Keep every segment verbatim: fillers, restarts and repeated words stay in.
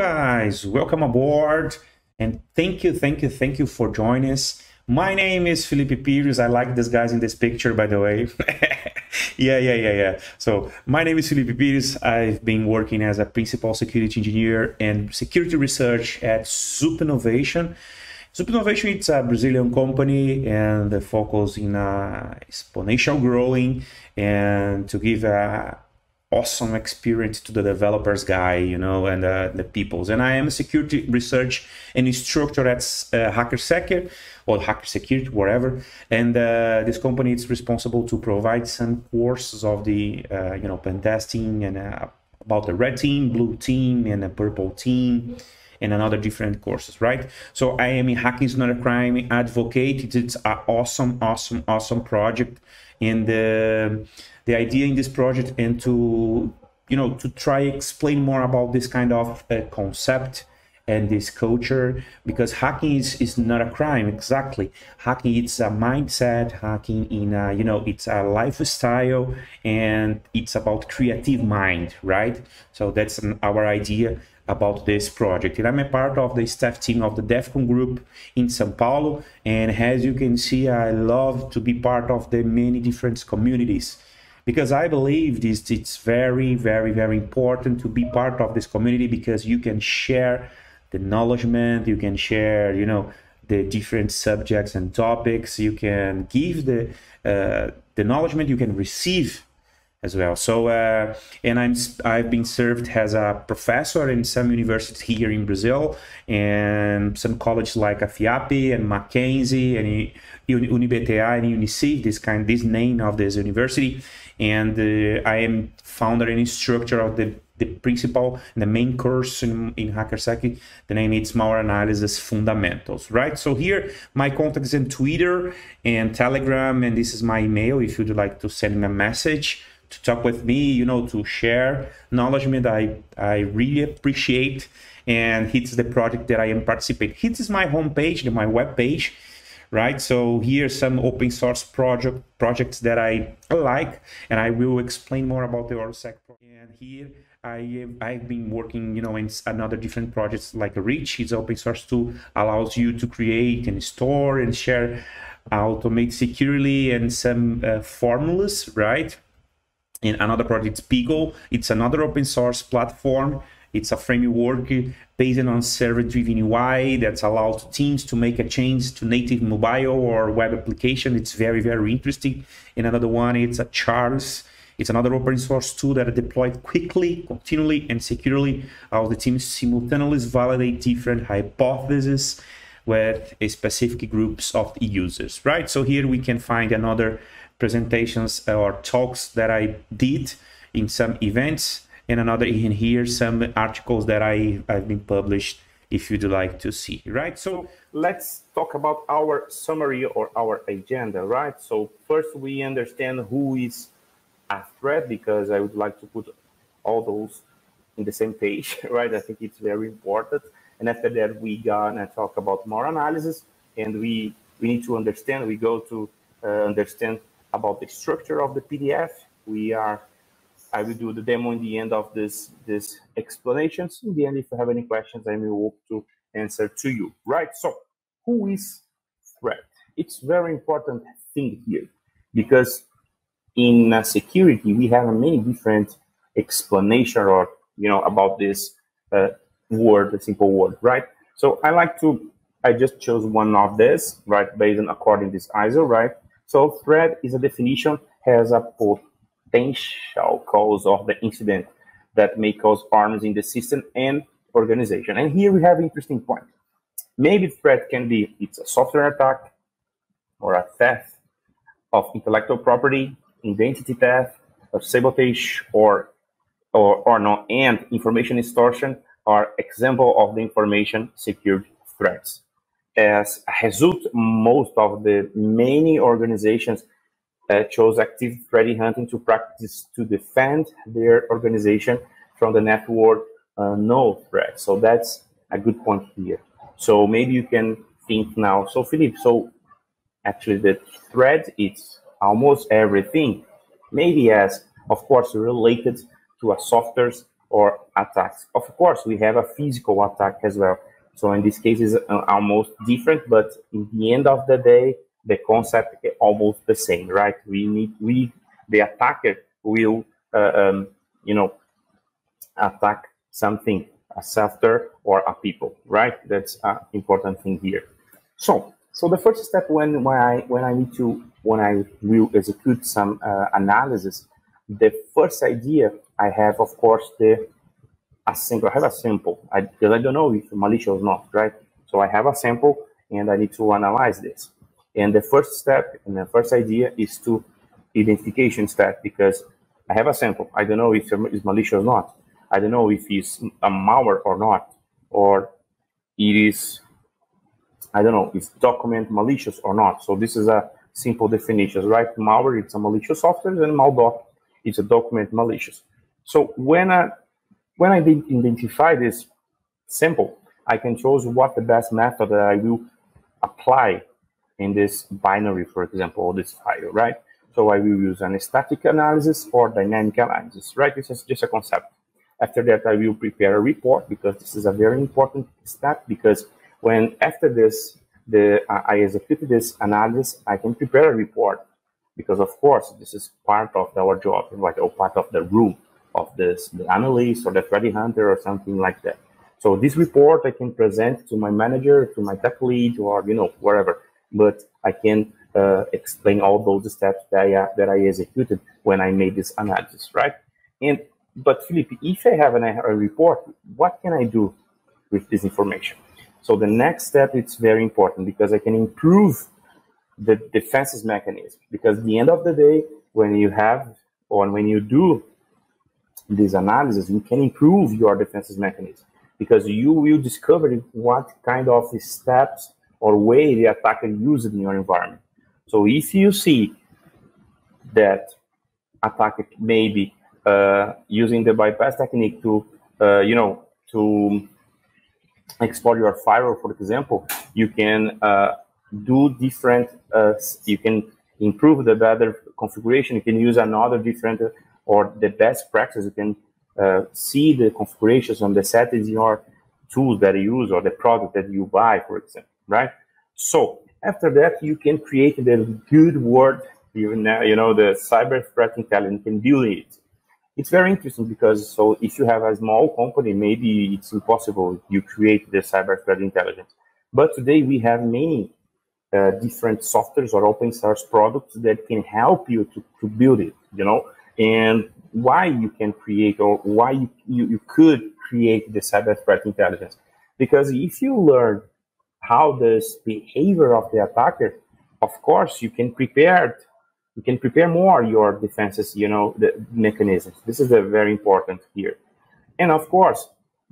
guys, welcome aboard, and thank you, thank you, thank you for joining us. My name is Felipe Pires. I like these guys in this picture, by the way. yeah, yeah, yeah, yeah. So my name is Felipe Pires. I've been working as a principal security engineer and security research at Supernovation. Supernovation, it's a Brazilian company, and they focus in uh, exponential growing and to give a awesome experience to the developers guy, you know, and uh, the peoples. And I am a security research and instructor at uh, HackerSec or Hacker Security, whatever. And uh, this company is responsible to provide some courses of the, uh, you know, pen testing and uh, about the red team, blue team, and the purple team, and another different courses, right? So I am a Hacking is Not a Crime advocate. It's an awesome, awesome, awesome project. And the the idea in this project and to, you know, to try explain more about this kind of uh, concept and this culture, because hacking is, is not a crime, exactly. Hacking, it's a mindset, hacking in a, you know, it's a lifestyle, and it's about creative mind, right? So that's an, our idea about this project. And I'm a part of the staff team of the DEF CON group in Sao Paulo. And as you can see, I love to be part of the many different communities, because I believe this, it's very, very, very important to be part of this community, because you can share the knowledge, you can share, you know, the different subjects and topics, you can give the, uh, the knowledge you can receive as well. So, uh, and I'm, I've been served as a professor in some universities here in Brazil, and some colleges like AFIAPI and Mackenzie and UniBTA and UNIC, this kind, this name of this university. And uh, I am founder and instructor of the, the principal and the main course in, in HackerSec. The name is Malware Analysis Fundamentals, right? So here, my contacts in Twitter and Telegram, and this is my email if you'd like to send me a message to talk with me, you know, to share knowledge that I, I really appreciate. And it's the project that I am participating. This is my homepage, my webpage, right? So here's some open source project projects that I like, and I will explain more about the OrSec. And here I, I've been working, you know, in another different projects like Reach. It's open source tool, allows you to create and store and share, automate securely, and some uh, formulas, right? And another project, Beagle. It's another open source platform. It's a framework based on server-driven U I that allows teams to make a change to native mobile or web application. It's very, very interesting. And another one, it's a Charles. It's another open source tool that are deployed quickly, continually, and securely. How the teams simultaneously validate different hypotheses with a specific groups of users, right? So here we can find another presentations or talks that I did in some events. And another in here, some articles that I have been published if you'd like to see, right? So let's talk about our summary or our agenda, right? So first we understand who is a threat, because I would like to put all those in the same page, right? I think it's very important. And after that, we gonna talk about more analysis, and we, we need to understand, we go to uh, understand about the structure of the P D F. We are, I will do the demo in the end of this, this explanation. In the end, if you have any questions, I will hope to answer to you, right? So who is threat? It's very important thing here, because in uh, security, we have many different explanation or, you know, about this uh, word, the simple word, right? So I like to, I just chose one of this, right? Based on according to this I S O, right? So threat is a definition, has a potential cause of the incident that may cause harms in the system and organization. And here we have an interesting point. Maybe threat can be, it's a software attack or a theft of intellectual property, identity theft, or sabotage, or, or, or no, and information distortion are example of the information security threats. As a result, most of the many organizations uh, chose active threat hunting to practice to defend their organization from the network uh, no threat. So that's a good point here. So maybe you can think now, so Philippe, so actually the threat, it's almost everything. Maybe yes, of course, related to a software's or attacks. Of course, we have a physical attack as well. So in this case, it's almost different, but in the end of the day, the concept is almost the same, right? We need, we, the attacker will, uh, um, you know, attack something, a software or a people, right? That's an important thing here. So, so the first step when, when I when I need to when I will execute some uh, analysis, the first idea I have, of course, the a sample. I have a sample I, because I don't know if malicious or not, right? So I have a sample and I need to analyze this. And the first step and the first idea is to identification step, because I have a sample. I don't know if it's malicious or not. I don't know if it's a malware or not, or it is, I don't know, is document malicious or not. So this is a simple definition, right? Malware, it's a malicious software, and maldoc, it's a document malicious. So when I, when I identify this sample, I can choose what the best method that I will apply in this binary, for example, or this file, right? So I will use an static analysis or dynamic analysis, right? This is just a concept. After that, I will prepare a report, because this is a very important step, because when after this, the uh, I execute this analysis, I can prepare a report, because of course this is part of our job, right? Or part of the rule of this, the analyst or the threat hunter or something like that. So this report I can present to my manager, to my tech lead, or you know wherever. But I can uh, explain all those steps that I uh, that I executed when I made this analysis, right? And but Felipe, if I have an, a report, what can I do with this information? So the next step, it's very important, because I can improve the defenses mechanism, because at the end of the day, when you have or when you do this analysis, you can improve your defenses mechanism, because you will discover what kind of steps or way the attacker uses in your environment. So if you see that attacker maybe uh, using the bypass technique to, uh, you know, to export your firewall, for example, you can uh, do different, uh, you can improve the better configuration, you can use another different, or the best practice, you can uh, see the configurations on the settings in your tools that you use or the product that you buy, for example, right? So after that, you can create the good word, even now, you know, the cyber threat intelligence, you can build it. It's very interesting, because so if you have a small company, maybe it's impossible you create the cyber threat intelligence. But today we have many uh, different softwares or open source products that can help you to, to build it, you know, and why you can create or why you, you, you could create the cyber threat intelligence. Because if you learn how this behavior of the attacker, of course, you can prepare You can prepare more your defenses, you know, the mechanisms. This is a very important here. And of course,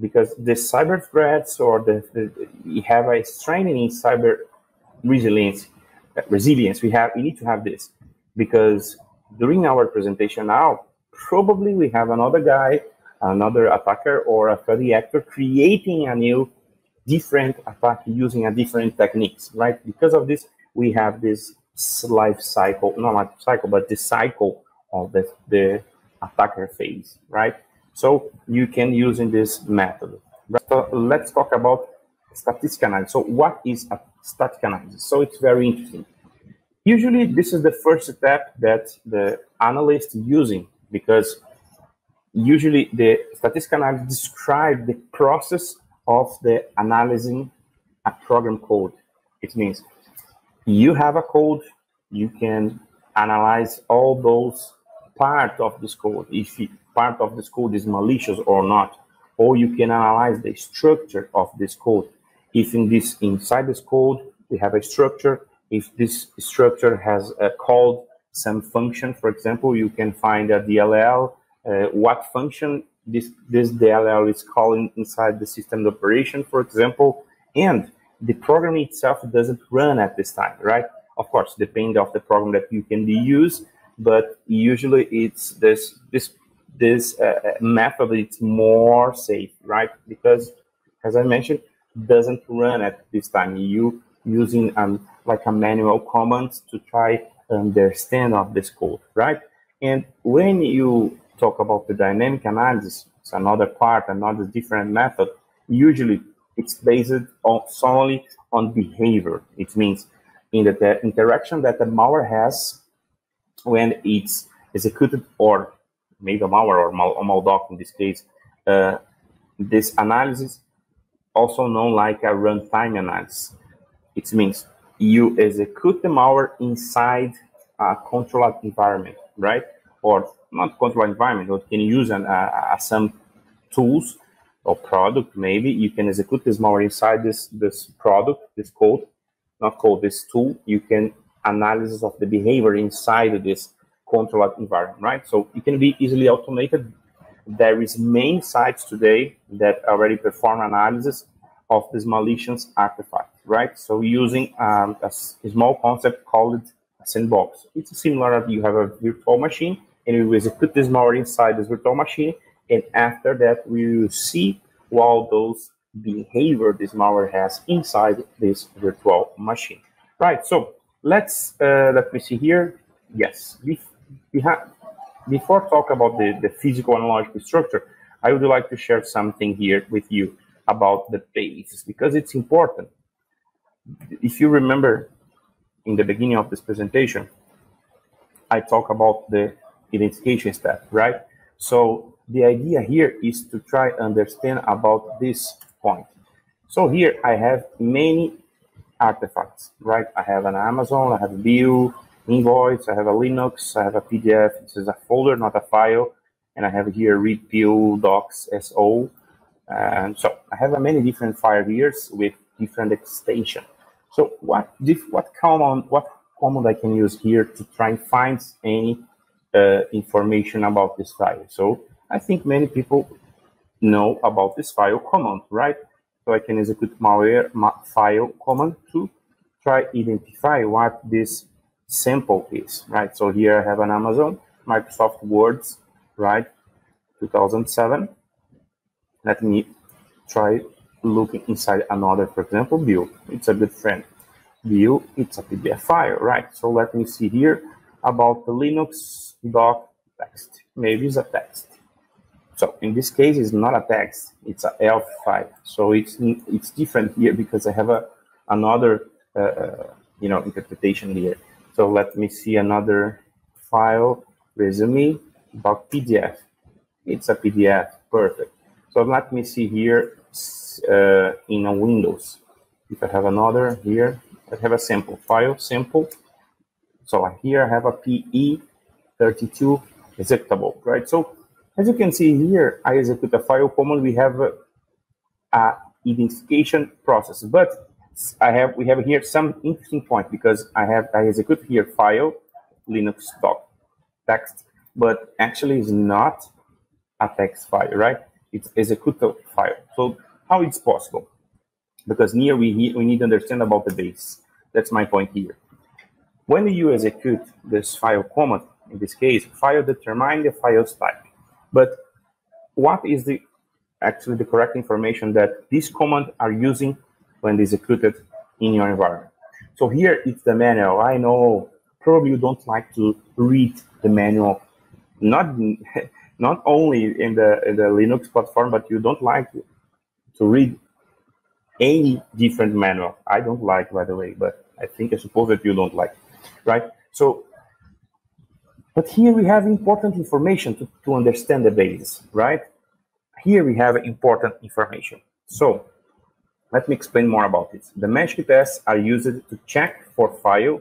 because the cyber threats or the, the we have a strengthening in cyber resilience, uh, resilience, we have, we need to have this, because during our presentation now, probably we have another guy, another attacker or a threat actor creating a new different attack using a different techniques, right? Because of this, we have this life cycle, not life cycle, but the cycle of the, the attacker phase, right? So you can use in this method. So let's talk about static analysis. So what is a static analysis? So it's very interesting. Usually this is the first step that the analyst is using, because usually the static analysis describes the process of the analyzing a program code. It means you have a code, you can analyze all those parts of this code, if it, part of this code is malicious or not, or you can analyze the structure of this code. If in this, inside this code, we have a structure, if this structure has uh, called some function, for example, you can find a D L L, uh, what function this, this D L L is calling inside the system operation, for example, and the program itself doesn't run at this time, right? Of course, depending on the program that you can be used, but usually it's this this this uh, method. It's more safe, right? Because, as I mentioned, doesn't run at this time. You using um like a manual commands to try understand of this code, right? And when you talk about the dynamic analysis, It's another part, another different method. Usually it's based on, solely on behavior. It means in the, the interaction that the malware has when it's executed, or maybe a malware or mal maldoc in this case. Uh, this analysis, also known like a runtime analysis. It means you execute the malware inside a controlled environment, right? Or not controlled environment, but can use an, uh, some tools or product, maybe. You can execute this malware inside this, this product, this code, not code, this tool. You can analysis of the behavior inside this controlled environment, right? So it can be easily automated. There is main sites today that already perform analysis of this malicious artifact, right? So using um, a, a small concept called a sandbox. It's similar that you have a virtual machine and we execute this malware inside this virtual machine, and after that we will see all those behavior this malware has inside this virtual machine, right? So let's uh, let me see here. Yes, we, we have. Before talk about the, the physical and logical structure, I would like to share something here with you about the basis, because it's important. If you remember in the beginning of this presentation, I talk about the identification step, right? So the idea here is to try to understand about this point. So here I have many artifacts, right? I have an Amazon, I have a bill, invoice, I have a Linux, I have a P D F, this is a folder, not a file, and I have here read pill, docs, S O, and so I have many different file here with different extension. So what diff, what common what command I can use here to try and find any uh, information about this file? So I think many people know about this file command, right? So I can execute malware ma file command to try identify what this sample is, right? So here I have an Amazon, Microsoft Words, right, two thousand seven. Let me try looking inside another, for example, Bill. It's a good friend. Bill, it's a P D F file, right? So let me see here about the Linux doc text. Maybe it's a text. So in this case, it's not a text. It's an E L F file. So it's it's different here because I have a another uh, you know interpretation here. So let me see another file, resume, about P D F. It's a P D F, perfect. So let me see here uh, in a Windows. If I have another here, I have a sample file, sample. So here I have a P E thirty-two executable, right? So as you can see here, I execute a file command. We have a, a identification process, but I have we have here some interesting point, because I have I execute here file Linux doc text, but actually it's not a text file, right? It's executable file. So how it's possible? Because here we we need to understand about the base. That's my point here. When you execute this file command, in this case, file determine the file's type. But what is the actually the correct information that these commands are using when executed in your environment? So here it's the manual. I know probably you don't like to read the manual, not not only in the, in the Linux platform, but you don't like to read any different manual. I don't like, by the way, but I think I suppose that you don't like, right? So, but here we have important information to, to understand the basis, right? Here we have important information. So let me explain more about it. The magic tests are used to check for file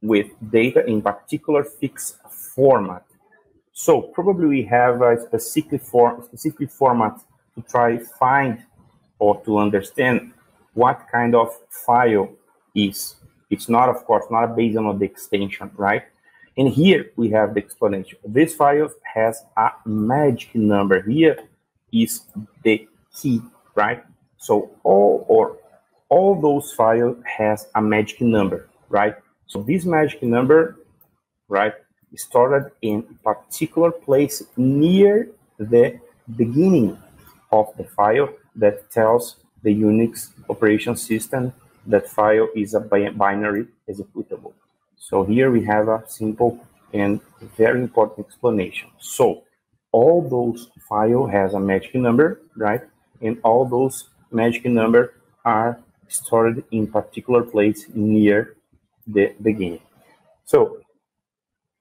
with data in particular fixed format. So probably we have a specific, form, specific format to try find or to understand what kind of file is. It's not, of course, not based on the extension, right? And here we have the explanation. This file has a magic number. Here is the key, right? So all or all those files has a magic number, right? So this magic number, right, is stored in a particular place near the beginning of the file that tells the Unix operation system that file is a binary executable. So here we have a simple and very important explanation. So all those file has a magic number, right? And all those magic number are stored in particular place near the beginning. So,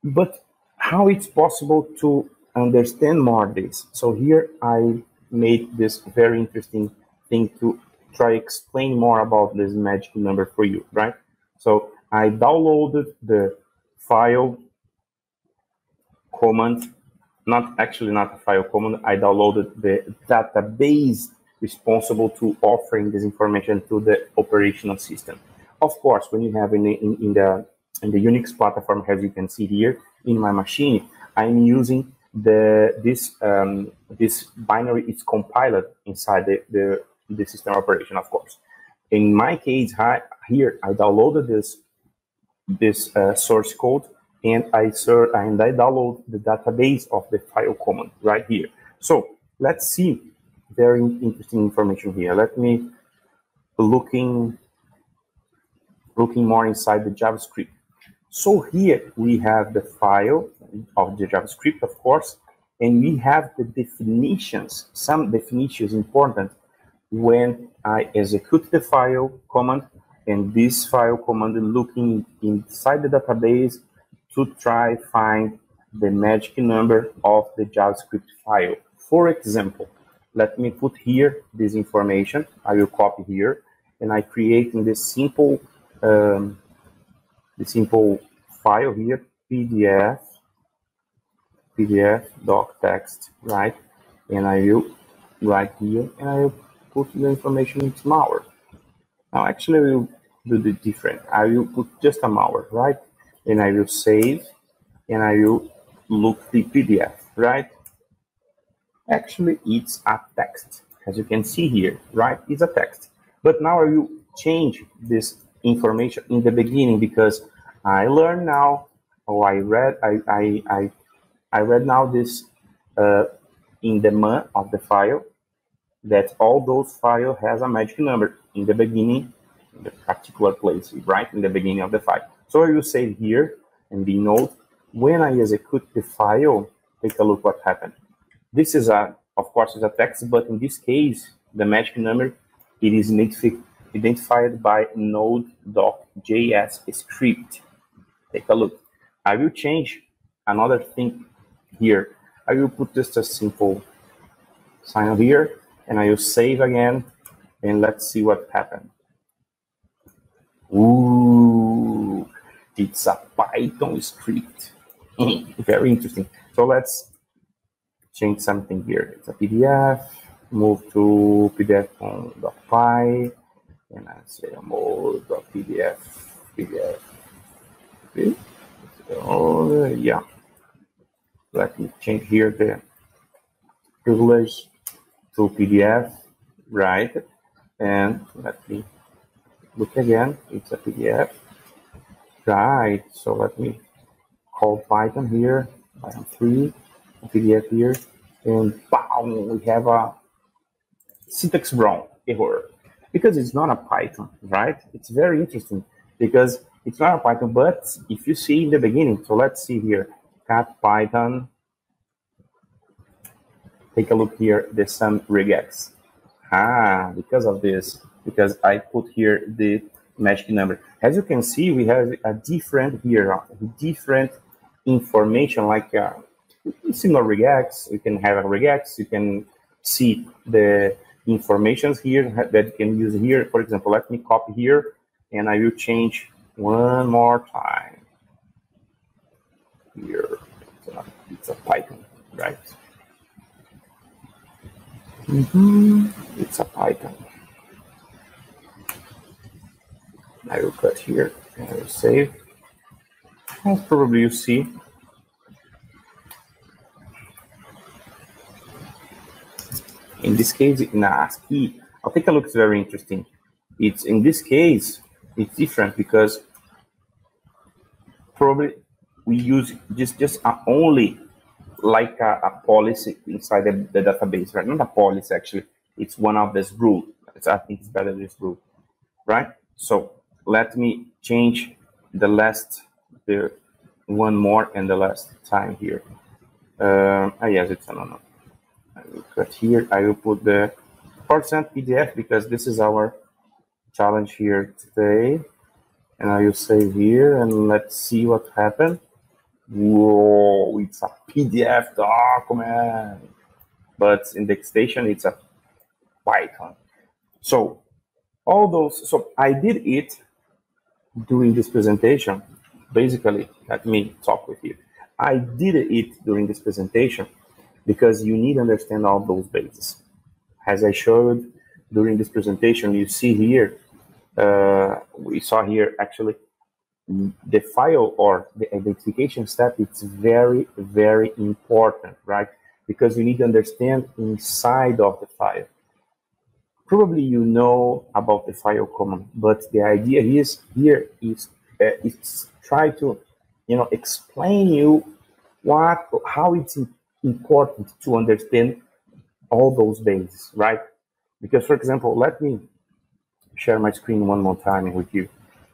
but how it's possible to understand more this? So here I made this very interesting thing to try explain more about this magic number for you, right? So I downloaded the file command, not actually not a file command, I downloaded the database responsible to offering this information to the operational system. Of course, when you have in the, in, in the in the Unix platform, as you can see here in my machine, I'm using the this um, this binary is compiled inside the, the the system operation, of course. In my case, I, here I downloaded this this uh, source code and I search and I download the database of the file command right here. So let's see very interesting information here. Let me looking looking more inside the JavaScript. So here we have the file of the JavaScript, of course, and we have the definitions, some definitions important when I execute the file command and this file command looking inside the database to try find the magic number of the JavaScript file. For example, let me put here this information. I will copy here and I create in this simple um, the simple file here, P D F, P D F doc text, right? And I will write here and I will put the information in malware. Now actually I will do the different. I will put just a malware, right? And I will save and I will look the P D F, right? Actually it's a text, as you can see here, right? It's a text. But now I will change this information in the beginning because I learned now, or I read, I I I, I read now this uh, in the M A of the file that all those file has a magic number in the beginning, in the particular place, right in the beginning of the file. So I will save here and be note when I execute the file. Take a look what happened. This is a, of course, is a text, but in this case the magic number it is identified. identified by node.js script. Take a look. I will change another thing here. I will put just a simple sign up here and I will save again and let's see what happened. Ooh, it's a Python script. Very interesting. So let's change something here. It's a P D F, move to P D F dot py. And I say mode.pdf, pdf, pdf. Oh, yeah. Let me change here the privilege to P D F, right? And let me look again. It's a P D F, right? So let me call Python here, Python three, P D F here, and bam, we have a syntax wrong error. Because it's not a Python, right? It's very interesting because it's not a Python, but if you see in the beginning, so let's see here, cat Python, take a look here, there's some regex. Ah, because of this, because I put here the magic number. As you can see, we have a different here, different information like a similar regex, you can have a regex, you can see the informations here that you can use here. For example, let me copy here and I will change one more time here. It's a Python, right? Mm-hmm. It's a Python. I will cut here and I will save. As probably you see, in this case, in ASCII, I'll take a look, it's very interesting. It's in this case, it's different because probably we use just, just a, only like a, a policy inside the, the database, right? Not a policy, actually. It's one of this rule. It's, I think it's better this rule, right? So let me change the last, the one more and the last time here. Um, ah, yes, it's anonymous. But here I will put the percent P D F because this is our challenge here today. And I will save here and let's see what happened. Whoa, it's a P D F document. But indexation, it's a Python. So all those, so I did it during this presentation. Basically, let me talk with you. I did it during this presentation because you need to understand all those bases. As I showed during this presentation, you see here, uh, we saw here actually the file or the identification step. It's very, very important, right? Because you need to understand inside of the file. Probably you know about the file command, but the idea is here is uh, it's try to, you know, explain you what how it's important to understand all those bases, right? Because, for example, let me share my screen one more time with you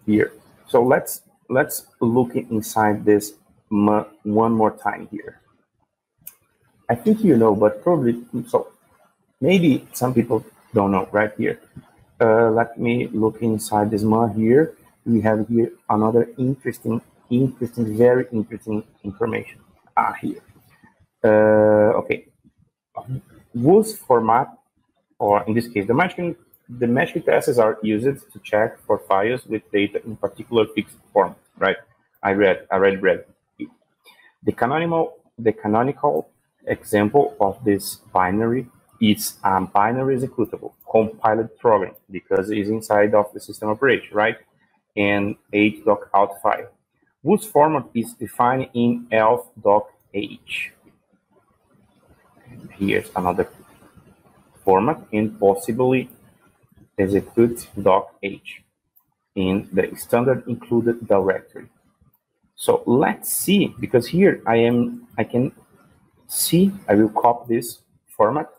here. So let's let's look inside this one more time here. I think you know, but probably so. Maybe some people don't know. Right here, uh, let me look inside this mod here. We have here another interesting, interesting, very interesting information. Ah, here. Uh, okay. Whose format, or in this case, the matching, the matching classes are used to check for files with data in particular fixed form. Right? I read, I read, read. It. The canonical, the canonical example of this binary is a binary executable compiled program because it is inside of the system operation, right? And H doc out file, whose format is defined in E L F doc H. Here's another format, and possibly execute doc H in the standard included directory. So let's see, because here I am, I can see, I will copy this format,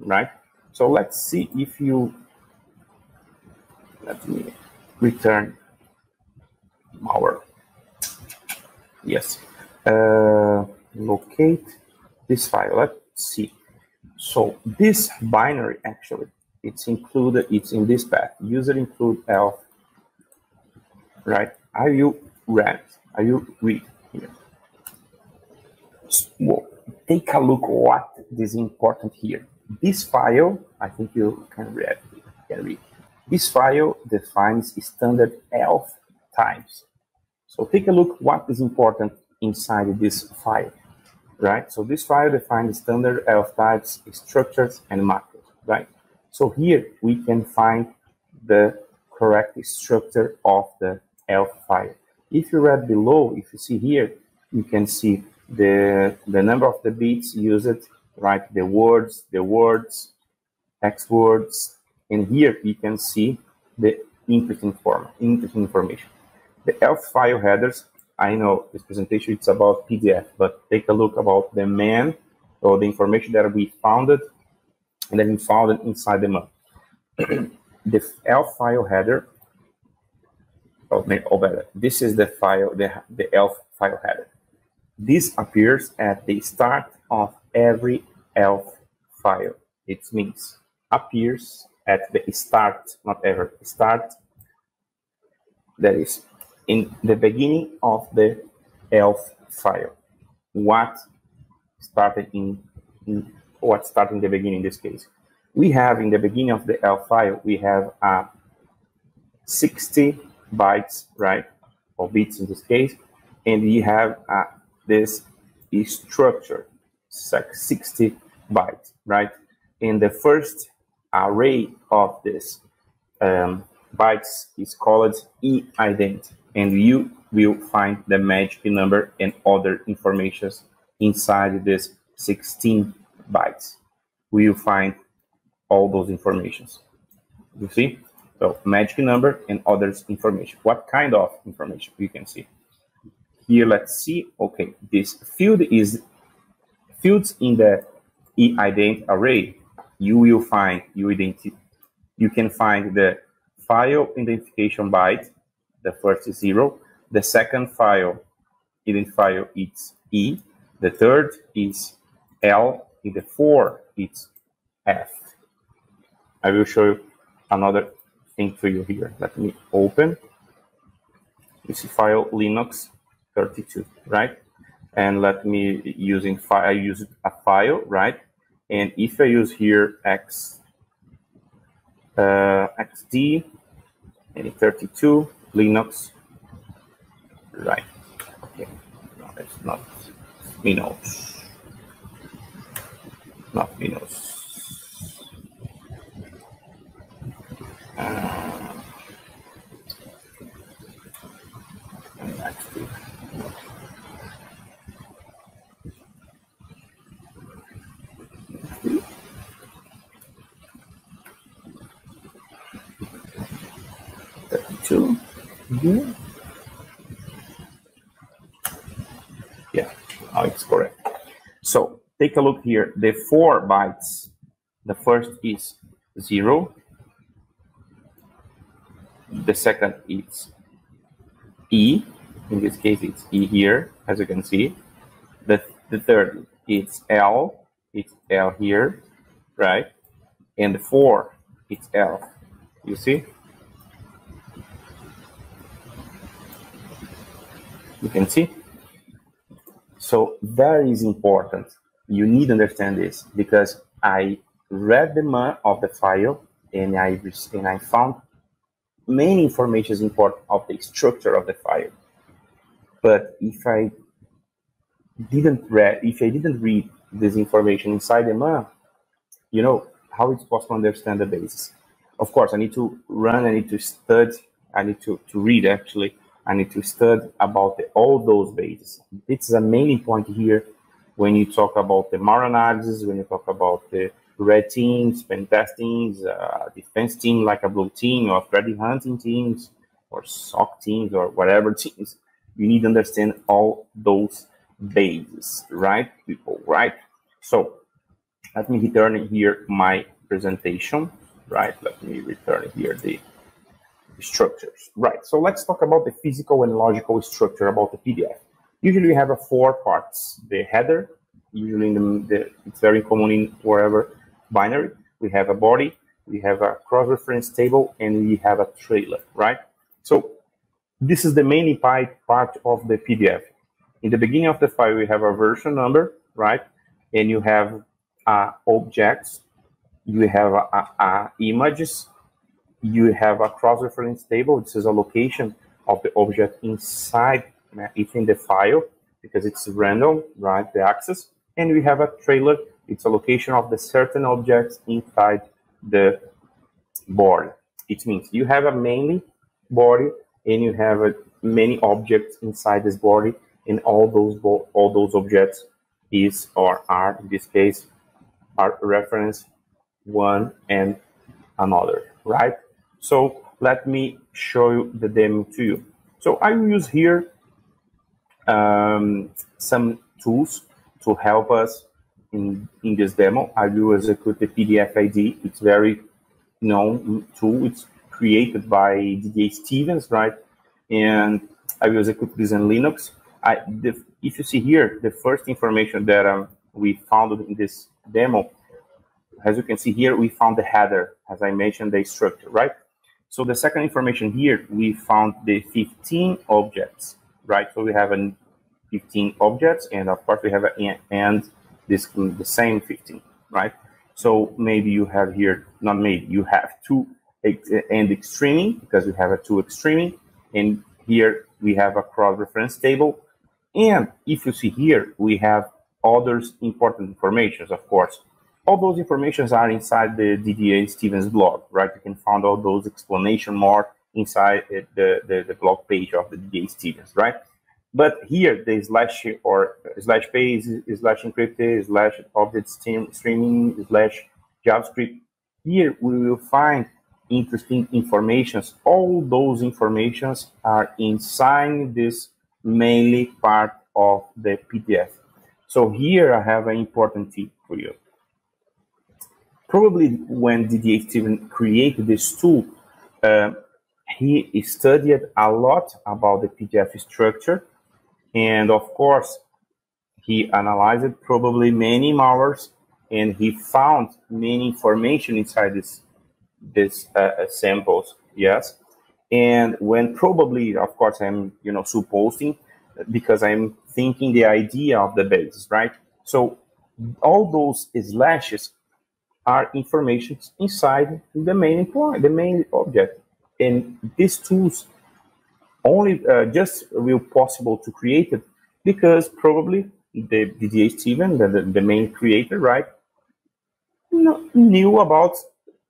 right? So let's see if you, let me return our, yes, uh, locate this file. Let's see. So this binary actually, it's included, it's in this path, user include elf, right? Are you read? Are you read here? Whoa. Take a look what is important here. This file, I think you can read, you can read. This file defines standard E L F types. So take a look what is important inside this file, right? So this file defines standard E L F types, structures, and macros, right? So here we can find the correct structure of the E L F file. If you read below, if you see here, you can see the the number of the bits used, right? The words, the words, X words, and here you can see the interesting form, interesting information. The E L F file headers. I know this presentation it's about P D F, but take a look about the man or the information that we founded and then we found it inside the map. The E L F file header. Oh, oh, better. This is the file, the the E L F file header. This appears at the start of every E L F file. It means appears at the start, not ever, start, that is, in the beginning of the E L F file. What started in, in what started in the beginning in this case? We have in the beginning of the E L F file, we have a sixty bytes, right, or bits in this case, and we have a this is structure, sixty bytes, right? And the first array of this um, bytes is called e-ident, and you will find the magic number and other informations inside this sixteen bytes. We will find all those informations. You see? So magic number and others information. What kind of information? You can see. Here, let's see. Okay, this field is fields in the e-ident array. You will find you identi you can find the file identification byte. The first is zero. The second file identifier it's e. the third is L, in the four it's F. I will show you another thing to you here. Let me open. You see file Linux thirty-two, right? And let me using file. I use a file, right? And if I use here X, uh, X D and thirty-two Linux, right? Okay, no, it's not Linux, not Linux. Uh, and that's good. thirty-two. Mm-hmm. Yeah, now it's correct. So take a look here. The four bytes, the first is zero. The second is E. In this case, it's E here, as you can see. The, the third, it's L. It's L here, right? And the four, it's L. You see? You can see? So that is important. You need to understand this, because I read the M A of the file, and I, and I found many information is important of the structure of the file, but if I didn't read, if I didn't read this information inside the M A, you know, how it's possible to understand the basis? Of course, I need to run, I need to study, I need to, to read actually, I need to study about the, all those bases. It's a main point here when you talk about the malware analysis, when you talk about the red teams, pen testings, uh, defense team like a blue team, or threat hunting teams, or S O C teams, or whatever teams. You need to understand all those bases, right, people, right? So let me return here my presentation, right? Let me return here the structures, right? So let's talk about the physical and logical structure about the P D F. Usually we have a four parts: the header, usually in the, the it's very common in wherever binary. We have a body, we have a cross-reference table, and we have a trailer, right? So this is the main part of the P D F. In the beginning of the file, we have a version number, right? And you have uh, objects, you have uh, uh, images, you have a cross-reference table. This is a location of the object inside, it's in the file, because it's random, right, the access. And we have a trailer. It's a location of the certain objects inside the board. It means you have a mainly body, and you have a many objects inside this body, and all those all those objects is or are, in this case, are reference one and another, right? So let me show you the demo to you. So I will use here um, some tools to help us in, in this demo. I will execute the P D F I D. It's very known tool. It's created by D D A Stevens, right? And I will execute this in Linux. I, the, if you see here, the first information that um, we found in this demo, as you can see here, we found the header, as I mentioned, the structure, right? So the second information here, we found the fifteen objects, right? So we have a fifteen objects, and of course we have an and this the same fifteen, right? So maybe you have here, not maybe, you have two and extreming, because we have a two extreming, and here we have a cross-reference table. And if you see here, we have others important informations, of course. All those informations are inside the D D A Stevens blog, right? You can find all those explanation more inside the, the, the blog page of the D D A Stevens, right? But here, the slash or slash page, slash encrypted, slash object streaming, slash JavaScript. Here we will find interesting informations. All those informations are inside this mainly part of the P D F. So here I have an important tip for you. Probably when D D A Stevens created this tool, uh, he studied a lot about the P D F structure. And of course, He analyzed probably many malwares, and he found many information inside this this uh, samples. Yes, and when probably, of course, I'm you know supposing, because I'm thinking the idea of the basis, right? So all those slashes are information inside the main point, the main object, and these tools only uh, just will possible to create it because probably the D D A Stevens, the, the, the main creator, right, knew about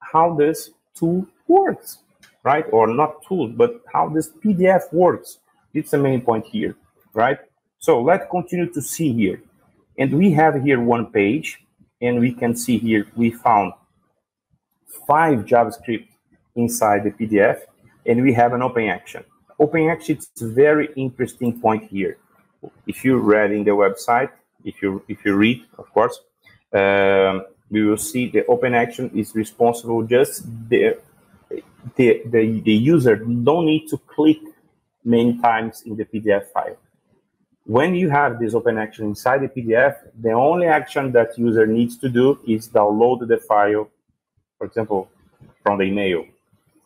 how this tool works, right? Or not tool, but how this P D F works. It's the main point here, right? So let's continue to see here. And we have here one page, and we can see here we found five JavaScript inside the P D F, and we have an open action. Open action is a very interesting point here. If you read in the website, if you if you read, of course, um, we will see the open action is responsible just the the the, the user don't need to click many times in the P D F file. When you have this open action inside the P D F, the only action that user needs to do is download the file, for example, from the email.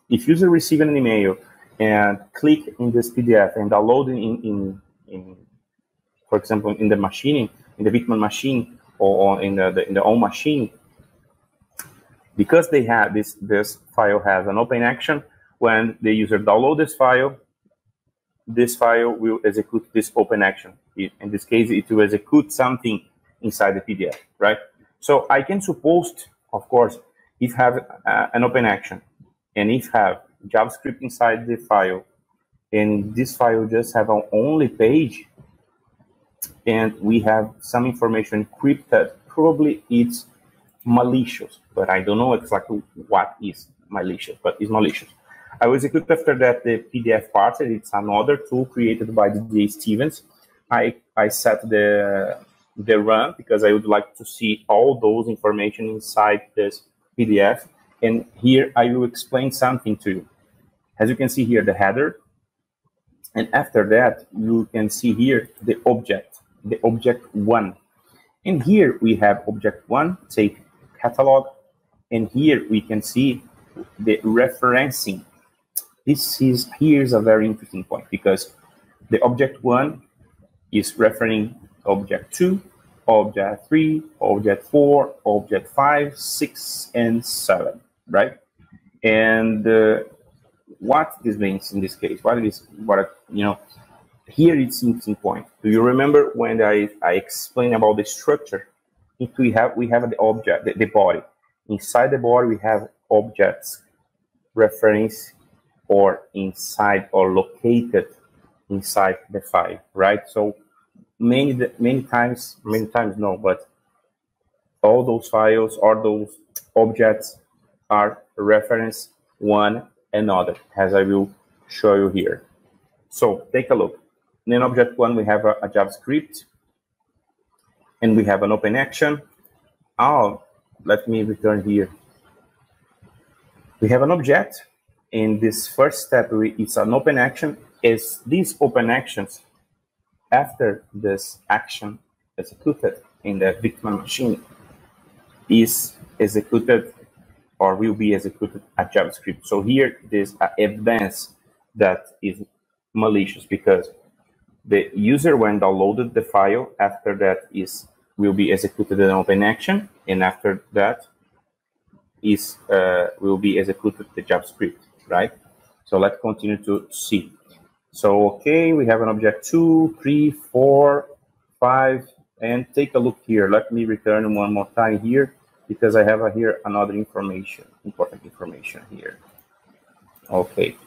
If user receives an email and click in this P D F and download in in, in for example, in the machining, in the Bitman machine, or in the, the in the own machine, because they have this this file has an open action. When the user downloads this file, this file will execute this open action. It, in this case, it will execute something inside the P D F, right? So I can suppose, of course, if have uh, an open action, and if have JavaScript inside the file, and this file just have an only page, and we have some information encrypted, probably it's malicious, but I don't know exactly what is malicious, but it's malicious. I will execute after that the P D F parser. It's another tool created by D D A Stevens. I, I set the, the run because I would like to see all those information inside this P D F. And here I will explain something to you. As you can see here, the header. And after that, you can see here the object, the object one. And here we have object one, take catalog. And here we can see the referencing. This is, here's a very interesting point because the object one is referring object two, object three, object four, object five, six, and seven, right? And uh, what this means in this case, what it is, what, you know, here it's an interesting point. Do you remember when I, I explained about the structure? If we have, we have the object, the, the body. Inside the body, we have objects, reference, or inside or located inside the file, right? So many many times, many times no, but all those files or those objects are reference one another, as I will show you here. So take a look. In object one, we have a, a JavaScript, and we have an open action. Oh, let me return here. We have an object. In this first step, it's an open action. Is these open actions after this action executed in the Bitman machine is executed or will be executed at JavaScript. So here there's evidence that is malicious because the user when downloaded the file after that is will be executed an open action, and after that is uh, will be executed the JavaScript. Right? So let's continue to see. So, okay, we have an object two, three, four, five, and take a look here. Let me return one more time here because I have a, here another information, important information here. Okay,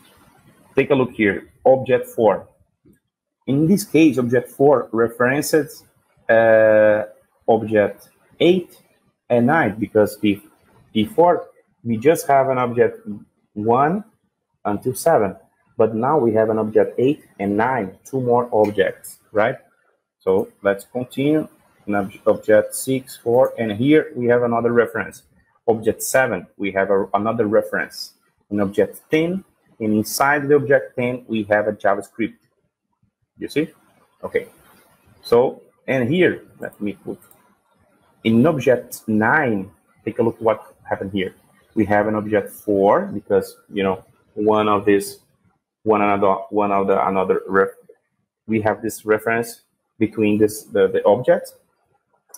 take a look here, object four. In this case, object four references uh, object eight and nine because if before we just have an object one until seven, but now we have an object eight and nine, two more objects, right? So let's continue. An object six, four, and here we have another reference. Object seven, we have a, another reference. An object ten, and inside the object ten, we have a JavaScript. You see? Okay. So And here, let me put in object nine, take a look what happened here. We have an object four because, you know, one of this, one another, one of the another, ref, we have this reference between this the, the objects.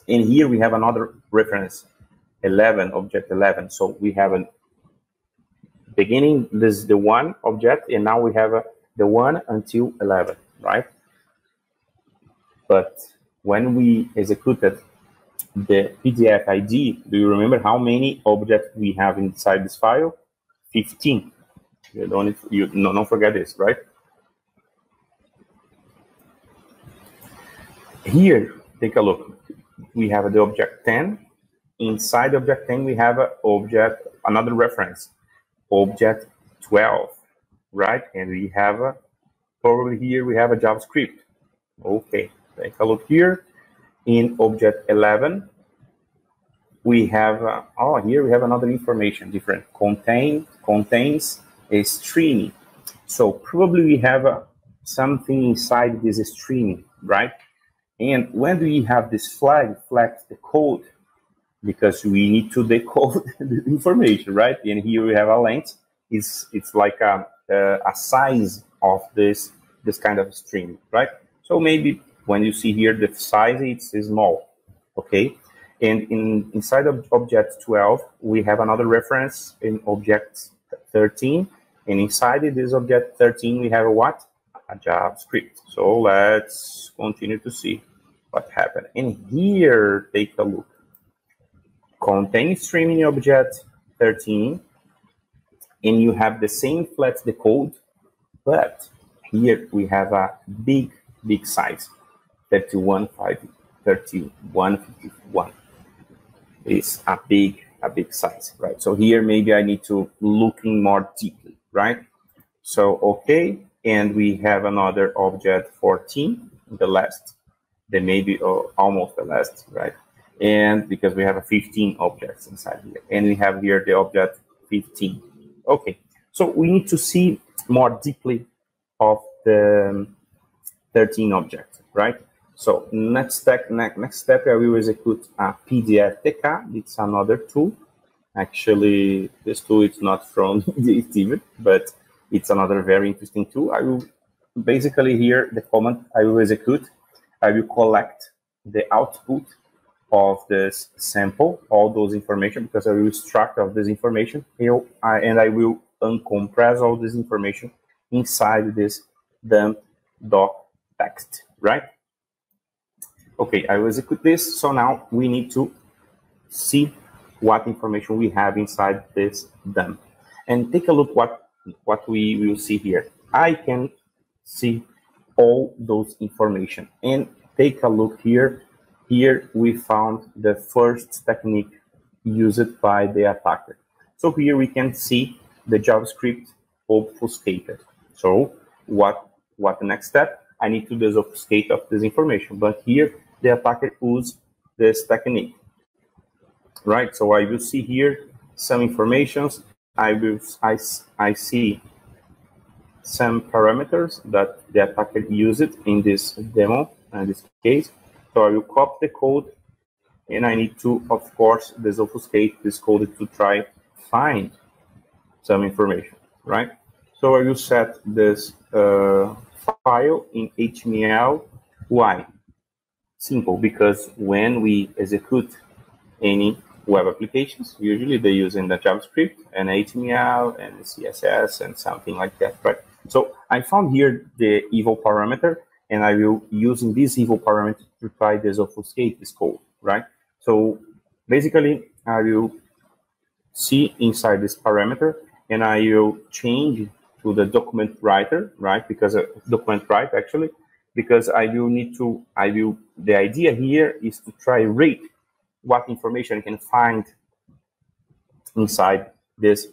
And here we have another reference, eleven, object eleven. So we have a beginning, this is the one object, and now we have a, the one until eleven, right? But when we executed the P D F I D, do you remember how many objects we have inside this file? fifteen. You don't, you, no, don't forget this, right? Here, take a look. We have the object ten. Inside object ten, we have a object, another reference, object twelve, right? And we have a, probably here we have a JavaScript. Okay, take a look here. In object eleven, we have, uh, oh, here we have another information, different, contain, contains a string. So probably we have uh, something inside this string, right? And when we have this flag, flags the code, because we need to decode the information, right? And here we have a length, it's, it's like a, a size of this, this kind of string, right? So maybe when you see here the size, it's small, okay? And in inside of object twelve, we have another reference in object thirteen, and inside of this object thirteen, we have a what? A JavaScript. So let's continue to see what happened. And here, take a look. Contain stream in object thirteen, and you have the same flat decode, but here we have a big, big size. thirty-one fifty-one is a big, a big size, right? So here maybe I need to looking more deeply, right? So okay, and we have another object fourteen, the last, then maybe oh, almost the last, right? And because we have a fifteen objects inside here, and we have here the object fifteen. Okay, so we need to see more deeply of the thirteen object, right? So next step, next, next step, I will execute a P D F T K. It's another tool. Actually, this tool is not from D D A Stevens, but it's another very interesting tool. I will basically here the command I will execute. I will collect the output of this sample, all those information, because I will extract of this information, and I will uncompress all this information inside this dump doc text, right? Okay, I will execute this. So now we need to see what information we have inside this dump. And take a look what, what we will see here. I can see all those information. And take a look here. Here we found the first technique used by the attacker. So here we can see the JavaScript obfuscated. So what, what the next step? I need to disobfuscate of this information. But here the attacker used this technique, right? So I will see here some informations. I will I, I see some parameters that the attacker used in this demo in this case. So I will copy the code, and I need to, of course, disobfuscate this code to try to find some information, right? So I will set this uh, file in H T M L. Why? Simple, because when we execute any web applications, usually they use in the JavaScript and H T M L and C S S and something like that, right? So I found here the evil parameter, and I will using this evil parameter to try to obfuscate this code, right? So basically, I will see inside this parameter, and I will change to the document writer, right? Because a document write actually, because I will need to. I will. The idea here is to try read what information I can find inside this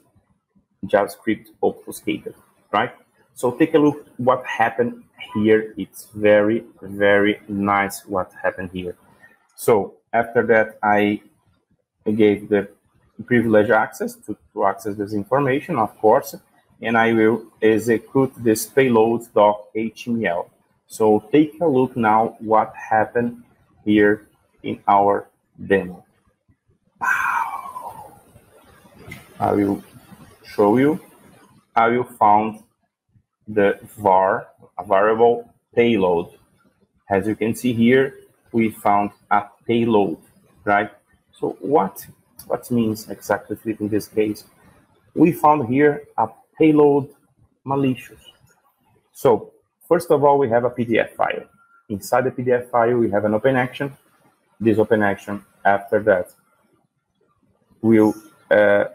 JavaScript obfuscated, right? So take a look what happened here. It's very, very nice what happened here. So after that, I gave the privilege access to, to access this information, of course, and I will execute this payload doc H T M L. So take a look now what happened here in our demo. Wow. I will show you. I will found the var, a variable payload. As you can see here, we found a payload, right? So what what means exactly in this case? We found here a payload malicious. So first of all, we have a P D F file. Inside the P D F file, we have an open action. This open action, after that, will uh,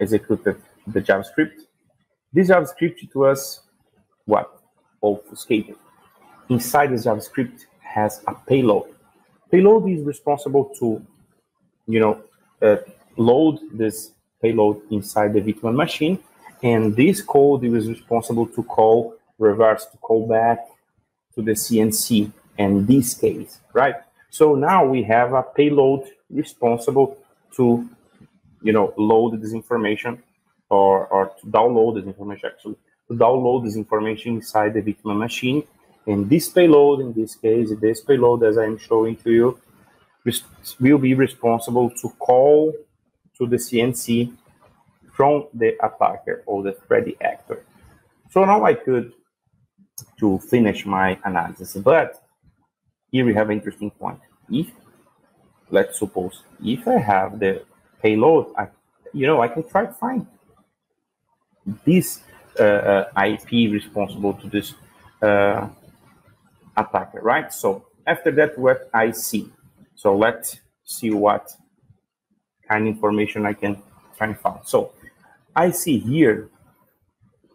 execute the, the JavaScript. This JavaScript to us, what? Obfuscated. Inside the JavaScript has a payload. Payload is responsible to, you know, uh, load this payload inside the victim machine, and this code is responsible to call reverse, to call back to the C N C in this case, right? So now we have a payload responsible to, you know, load this information or, or to download this information, actually, to download this information inside the victim machine. And this payload, in this case, this payload, as I'm showing to you, will be responsible to call to the C N C from the attacker or the threat actor. So now I could to finish my analysis, but here we have an interesting point. If, let's suppose, if I have the payload, I, you know, I can try to find this uh, I P responsible to this uh, attacker, right? So after that, what I see. So let's see what kind of information I can try and find. So I see here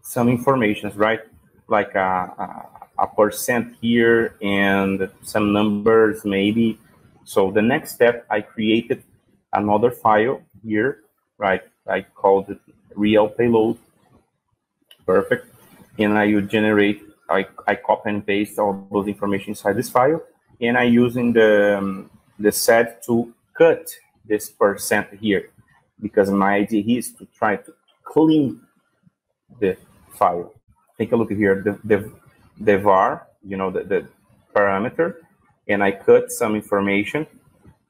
some information, right? Like a, a, a percent here and some numbers maybe. So the next step, I created another file here, right? I called it real payload. Perfect. And I will generate, I, I copy and paste all those information inside this file. And I using the, um, the set to cut this percent here, because my idea is to try to clean the file. Take a look here, the, the, the var, you know, the, the parameter, and I cut some information.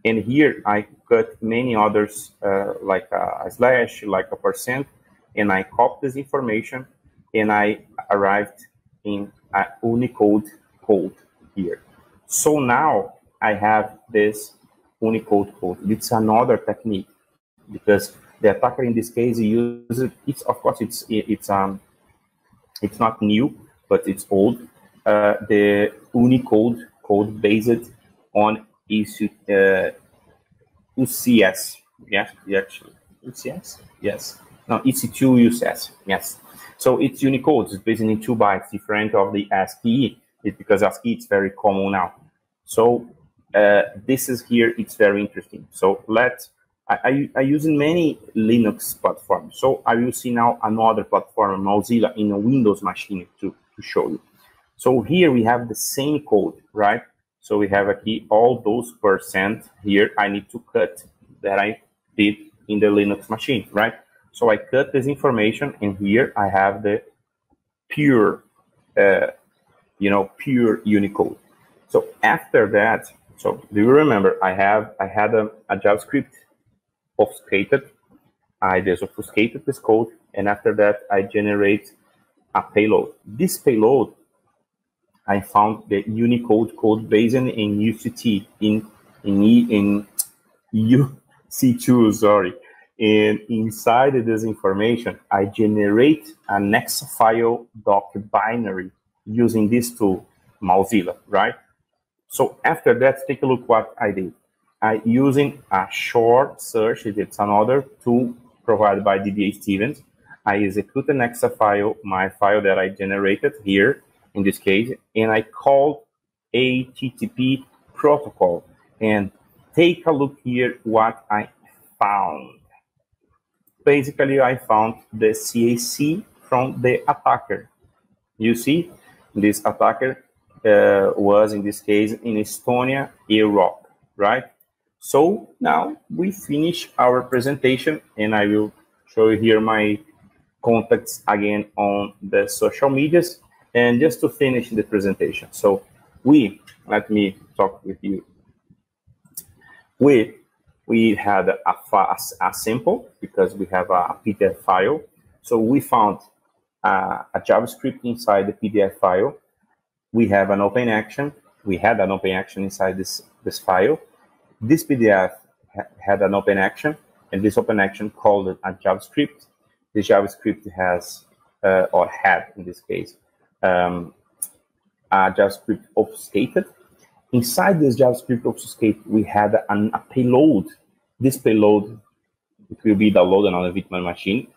And here I cut many others, uh, like a, a slash, like a percent, and I copied this information, and I arrived in a Unicode code here. So now I have this Unicode code. It's another technique, because the attacker in this case uses, it's, of course, it's, it's, um, it's not new, but it's old. Uh, the Unicode code based on uh, U C S. Yes, actually. U C S? Yes. No, it's two U C S. Yes. So it's Unicode. It's basically two bytes, different of the ASCII. It's because ASCII is very common now. So uh, this is here. It's very interesting. So let's. I, I, I use in many Linux platforms. So I will see now another platform, Mozilla, in a Windows machine to, to show you. So here we have the same code, right? So we have aquí all those percent here I need to cut that I did in the Linux machine, right? So I cut this information, and here I have the pure, uh, you know, pure Unicode. So after that, so do you remember I have, I had a, a JavaScript obfuscated. I disobfuscated this code, and after that, I generate a payload. This payload, I found the Unicode code based in U C T, in in in U C two, sorry. And inside this information, I generate an X file doc binary using this tool, Mozilla, right? So after that, take a look what I did. I using a short search, it's another tool provided by D D A Stevens. I execute an X file, my file that I generated here in this case, and I called H T T P protocol. And take a look here what I found. Basically, I found the C A C from the attacker. You see, this attacker uh, was in this case in Estonia, Europe, right? So now we finish our presentation, and I will show you here my contacts again on the social medias. And just to finish the presentation, so we, let me talk with you We we had a, a, a sample because we have a, a P D F file. So we found uh, a JavaScript inside the P D F file. We have an open action. We had an open action inside this this file. This P D F ha had an open action, and this open action called a JavaScript. The JavaScript has uh, or had in this case um, a JavaScript obfuscated. Inside this JavaScript obfuscate, we had an, a payload. This payload, it will be downloaded on a Bitman machine,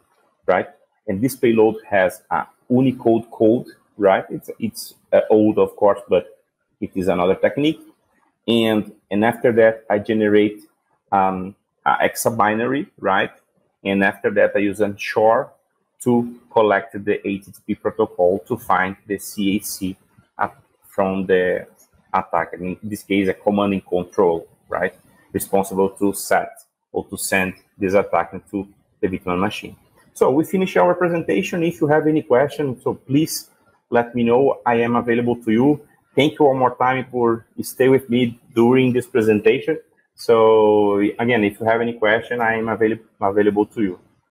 right? And this payload has a Unicode code, right? It's it's uh, old, of course, but it is another technique. And and after that, I generate um, an hexa binary, right? And after that, I use unshore to collect the H T T P protocol to find the C A C from the attack, and in this case, a command and control, right, responsible to set or to send this attack into the Bitman machine. So we finish our presentation. If you have any questions, so please let me know. I am available to you. Thank you one more time for stay with me during this presentation. So again, if you have any question, I am available available to you.